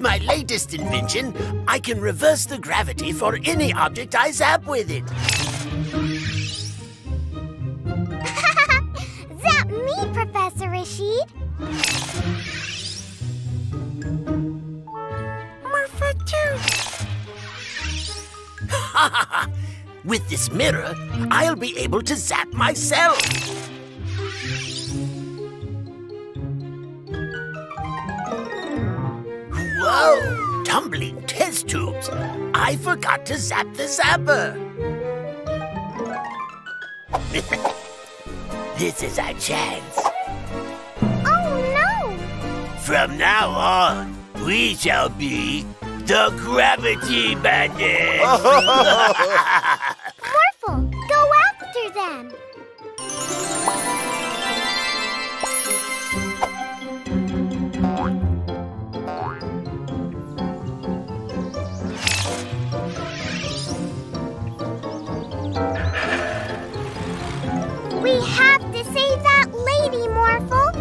With my latest invention, I can reverse the gravity for any object I zap with it. Zap me, Professor Rashid. Murpha too. Ha ha ha! With this mirror, I'll be able to zap myself. Whoa! Tumbling test tubes. I forgot to zap the zapper. This is our chance. Oh, no! From now on, we shall be the Gravity Bandits! Morphle, go after them! We have to save that lady, Morphle!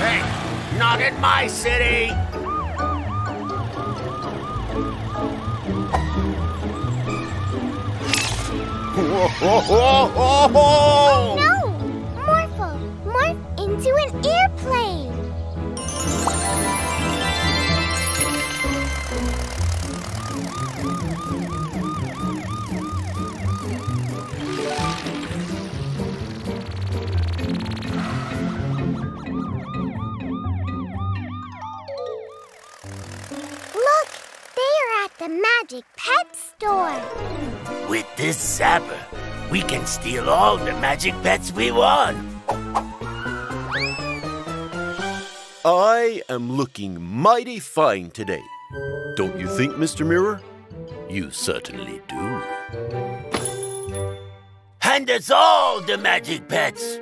Hey, not in my city! Oh no! Morphle, morph into an airplane! The magic pet store. With this zapper, we can steal all the magic pets we want. I am looking mighty fine today. Don't you think, Mr. Mirror? You certainly do. Hand us all the magic pets.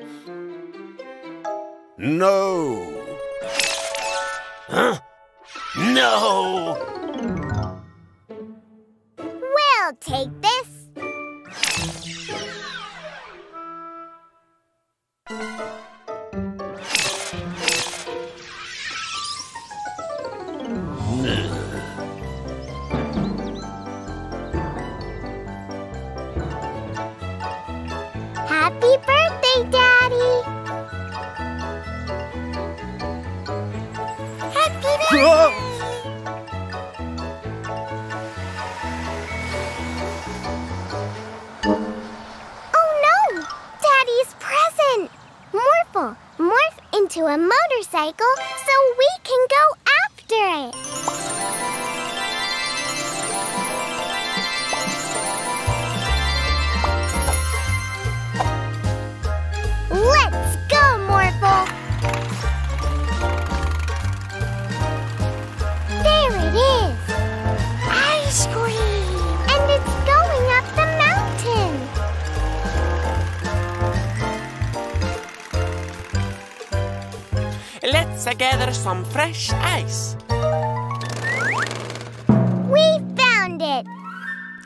No. Huh? No. I'll take this. Happy birthday, Daddy. Happy birthday. To a motorcycle so we can go after it. Let's go, Morphle. There it is. Ice cream. And it's going up the mountain. Let's gather some fresh ice. We found it!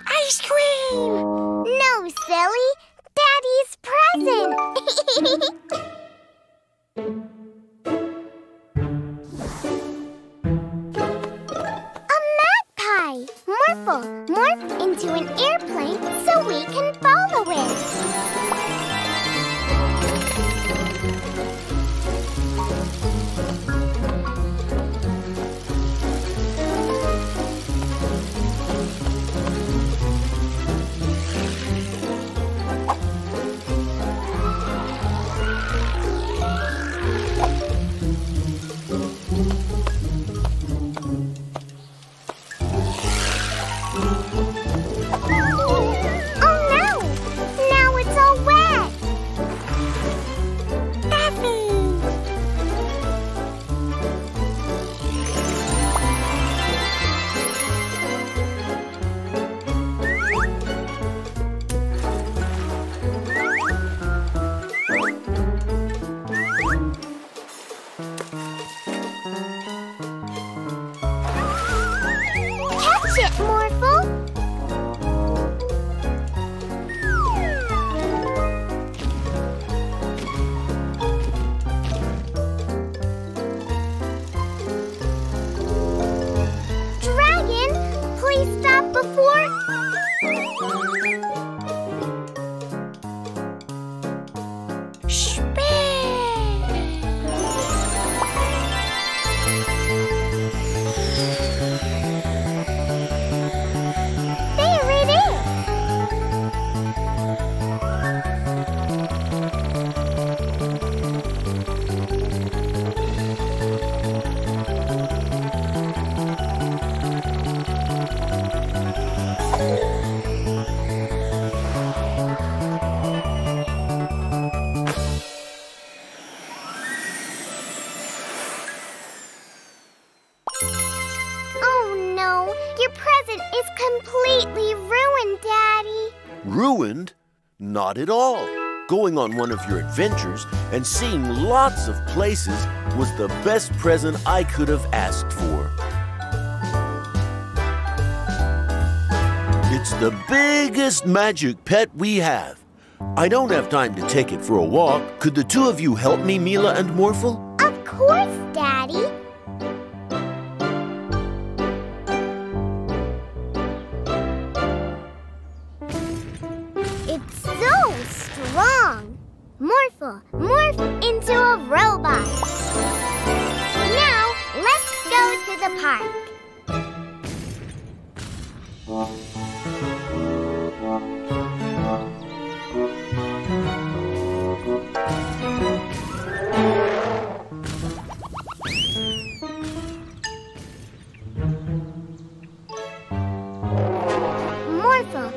Ice cream! No, silly! Daddy's present! A magpie! Morphle, morph into an airplane so we can follow it! Catch it, Morphle! completely ruined, Daddy. Ruined? Not at all. Going on one of your adventures and seeing lots of places was the best present I could have asked for. It's the biggest magic pet we have. I don't have time to take it for a walk. Could the two of you help me, Mila and Morphle? Of course, Daddy. It's so strong. Morphle, morph into a robot. Now, let's go to the park. Morphle,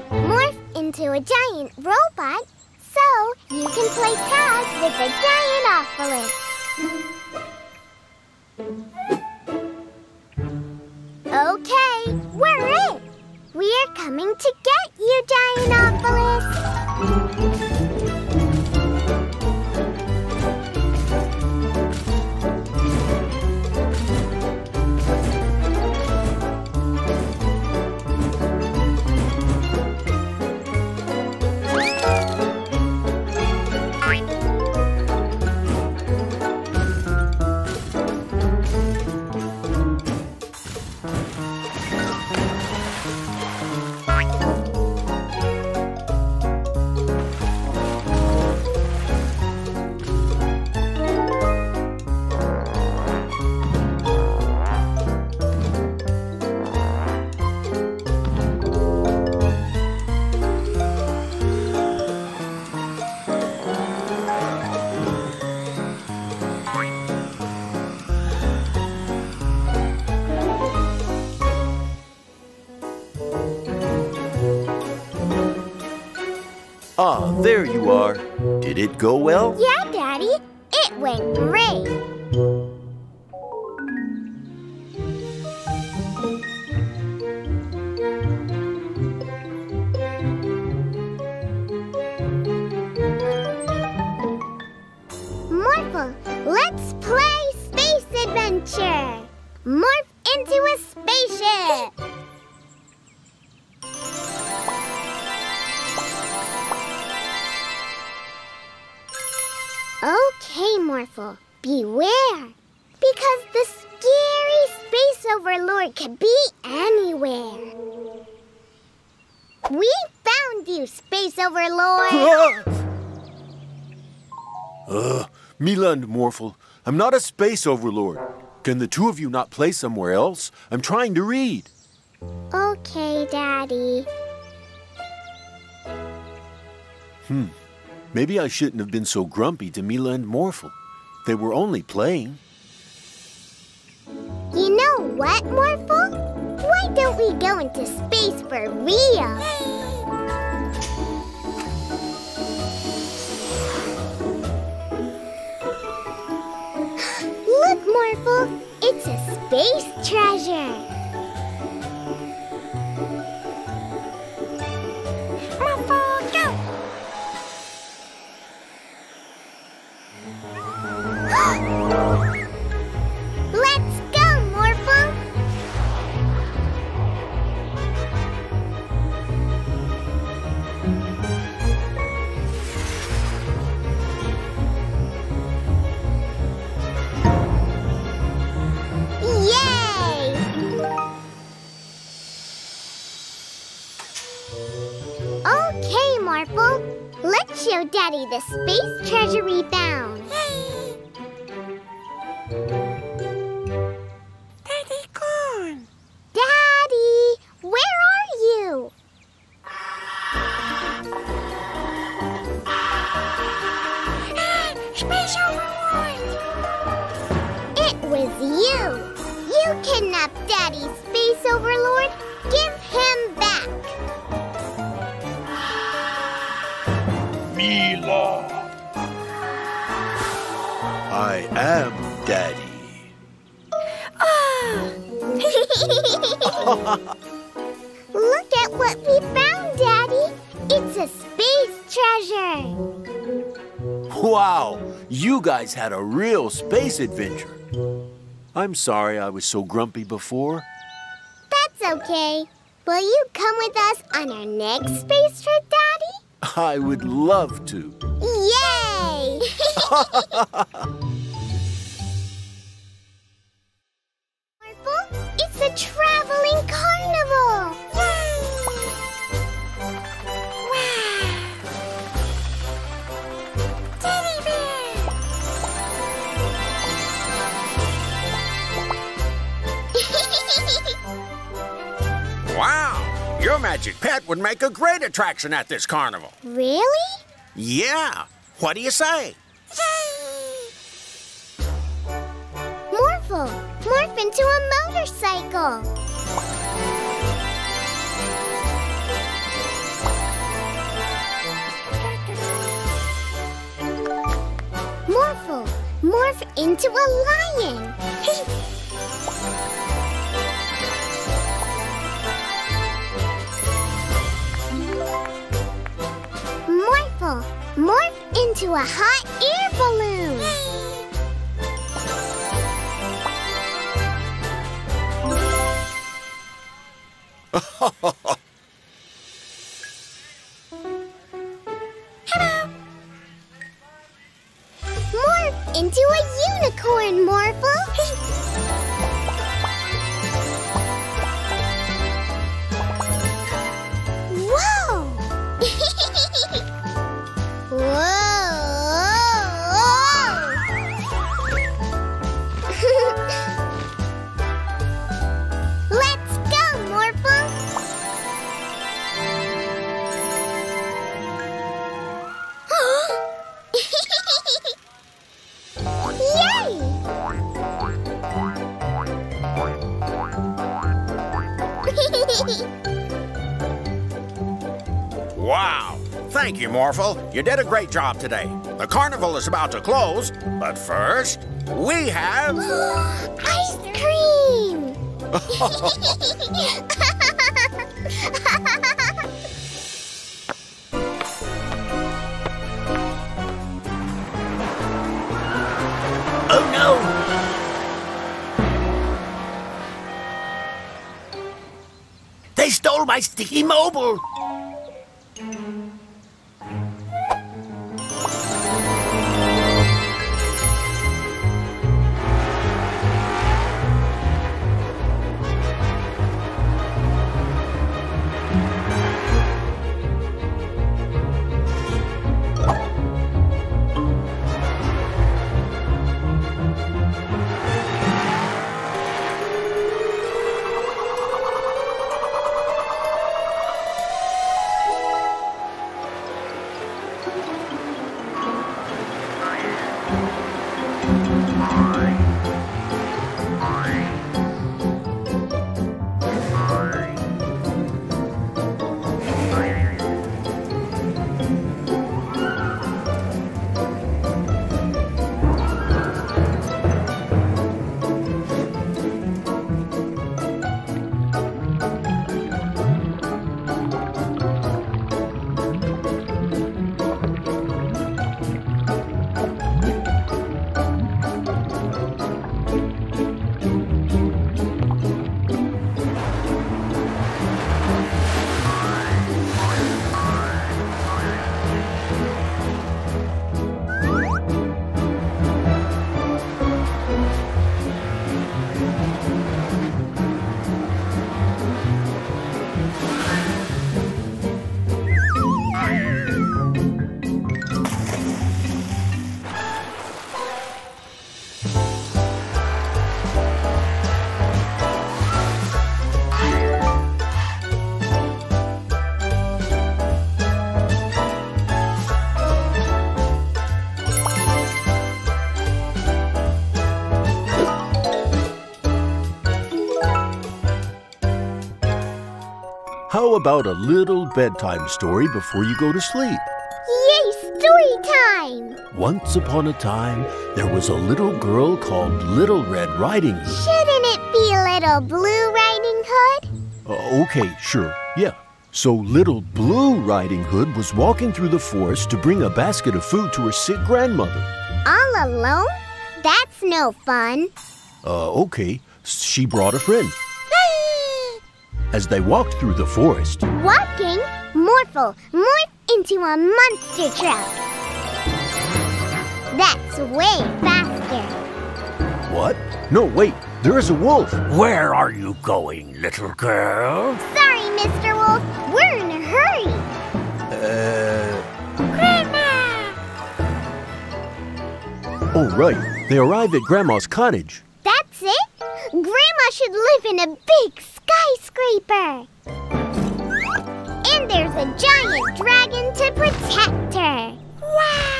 morph into a giant robot, so you can play tag with the Dianopolis. Okay, we're in. We're coming to get you, Dianopolis. Ah, there you are. Did it go well? Yeah, Daddy. It went great. Morphle, let's play Space Adventure. Morph into a spaceship. Okay, Morphle, beware, because the scary space overlord could be anywhere. We found you, space overlord! Mila and Morphle, I'm not a space overlord. Can the two of you not play somewhere else? I'm trying to read. Okay, Daddy. Maybe I shouldn't have been so grumpy to Mila and Morphle. They were only playing. You know what, Morphle? Why don't we go into space for real? Look, Morphle, it's a space treasure. Morphle, go! Let's go, Morphle! Yay! Okay, Morphle, let's show Daddy the space treasure we found. Kidnap Daddy, Space Overlord. Give him back. Mila. I am Daddy. Oh. Look at what we found, Daddy. It's a space treasure. Wow, you guys had a real space adventure. I'm sorry I was so grumpy before. That's okay. Will you come with us on our next space trip, Daddy? I would love to. Yay! It's a traveling carnival! Yay! Wow! Teddy bear! Wow! Your magic pet would make a great attraction at this carnival. Really? Yeah. What do you say? Yay! Morphle! Morph into a motorcycle. Morphle, morph into a lion. Morphle, morph into a hot air balloon. Hello. Morph into a unicorn, Morphle. Whoa! Whoa! Wow! Thank you, Morphle. You did a great job today. The carnival is about to close, but first, we have... ice cream! Oh, no! They stole my sticky mobile! How about a little bedtime story before you go to sleep? Yay, story time! Once upon a time, there was a little girl called Little Red Riding Hood. Shouldn't it be Little Blue Riding Hood? Okay, sure. Yeah, so Little Blue Riding Hood was walking through the forest to bring a basket of food to her sick grandmother. All alone? That's no fun. Okay. She brought a friend. As they walked through the forest... Walking? Morphle, morph into a monster truck. That's way faster. What? No, wait. There is a wolf. Where are you going, little girl? Sorry, Mr. Wolf. We're in a hurry. Grandma! Oh, right. They arrived at Grandma's cottage. That's it? Grandma should live in a big skyscraper. And there's a giant dragon to protect her. Wow!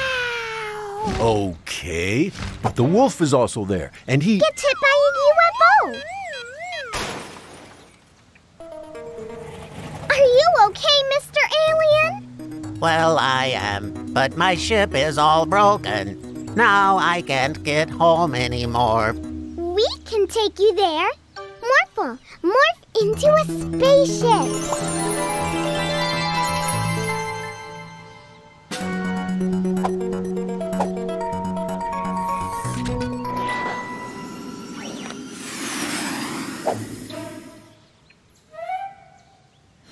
Okay, but the wolf is also there, and he... Gets hit by a UFO! Are you okay, Mr. Alien? Well, I am, but my ship is all broken. Now I can't get home anymore. We can take you there. Morphle, morph into a spaceship.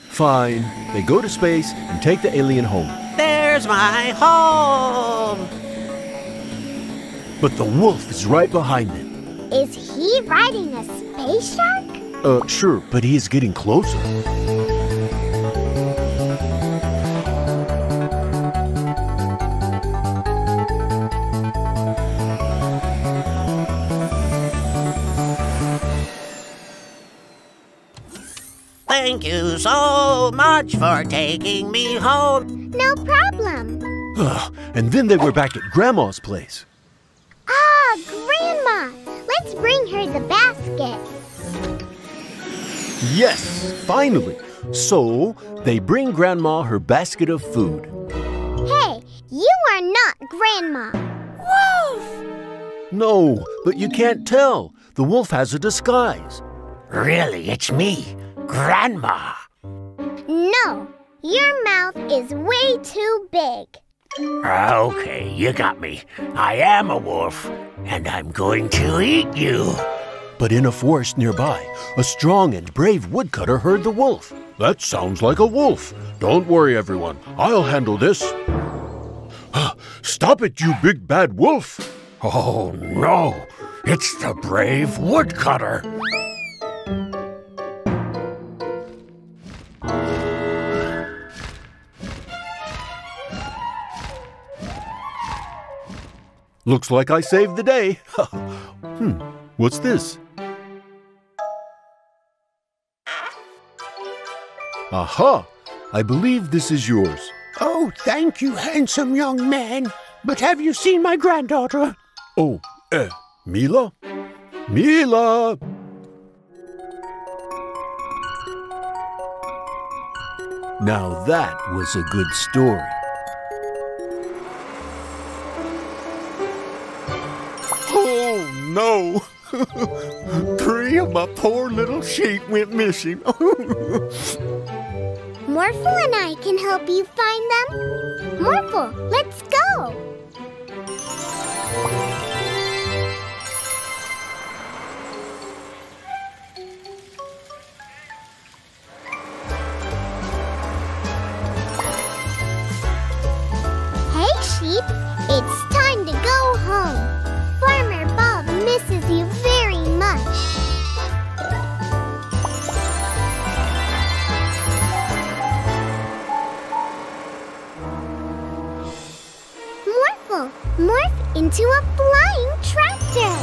Fine. They go to space and take the alien home. There's my home! But the wolf is right behind them. Is he riding a space shark? Sure, but he is getting closer. Thank you so much for taking me home. No problem. And then they were back at Grandma's place. Ah, Grandma! Let's bring her the basket. Yes, finally. So, they bring Grandma her basket of food. Hey, you are not Grandma. Wolf! No, but you can't tell. The wolf has a disguise. Really, it's me, Grandma. No, your mouth is way too big. Okay, you got me. I am a wolf, and I'm going to eat you. But in a forest nearby, a strong and brave woodcutter heard the wolf. That sounds like a wolf. Don't worry, everyone. I'll handle this. Stop it, you big bad wolf. Oh, no. It's the brave woodcutter. Looks like I saved the day. What's this? Aha! I believe this is yours. Oh, thank you, handsome young man. But have you seen my granddaughter? Oh, Mila? Mila! Now that was a good story. No, 3 of my poor little sheep went missing. Morphle and I can help you find them. Morphle, let's go. Hey, sheep, it's time to go home. Farmer Bob misses you very much. Morphle, morph into a flying tractor.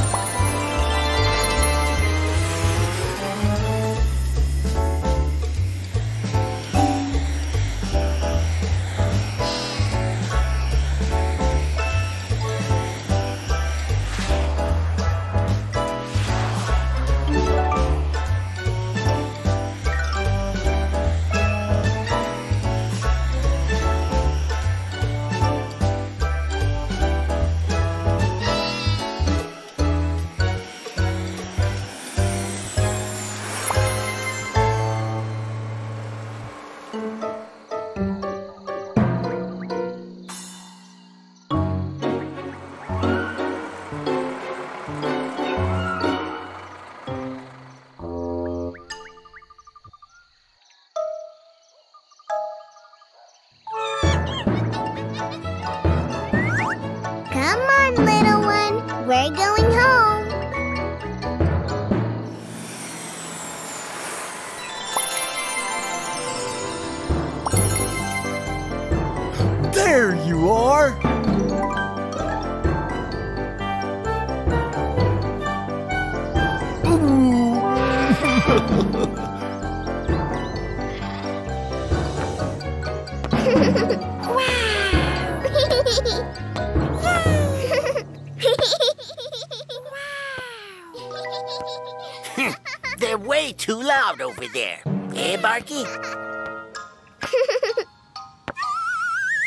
Over there. Hey, Barky?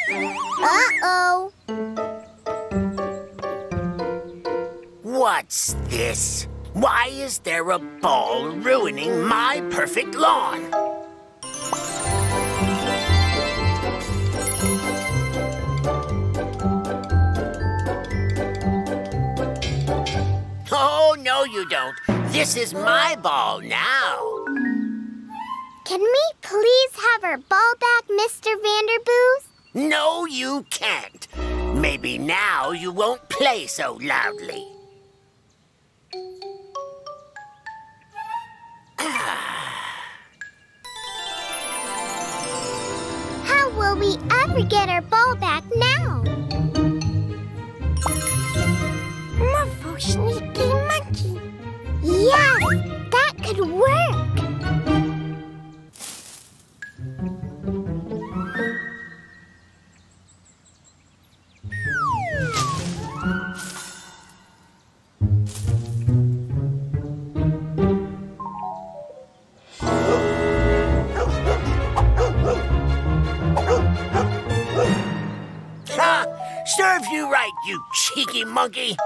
Uh-oh. What's this? Why is there a ball ruining my perfect lawn? Oh, no, you don't. This is my ball now. Can we please have our ball back, Mr. Vanderboos? No, you can't. Maybe now you won't play so loudly. How will we ever get our ball back now? Muffle, sneaky monkey. Yes, that could work. You cheeky monkey!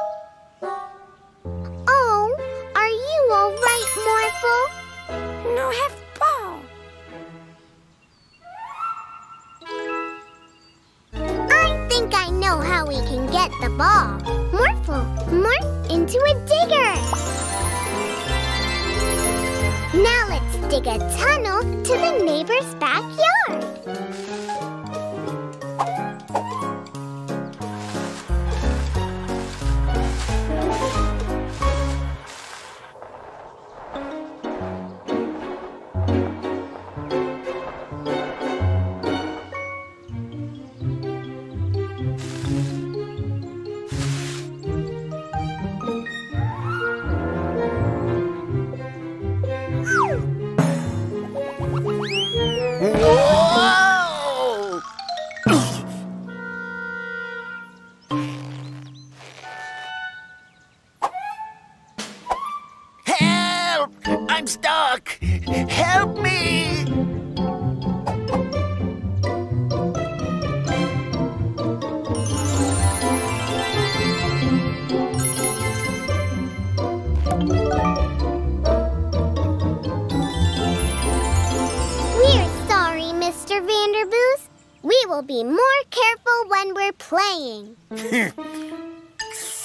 Oh, are you all right, Morphle? No, have ball. I think I know how we can get the ball. Morphle, morph into a digger. Now let's dig a tunnel to the neighbor's backyard.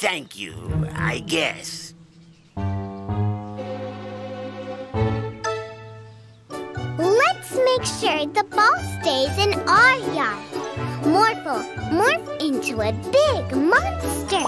Thank you, I guess. Let's make sure the ball stays in our yard. Morphle, morph into a big monster.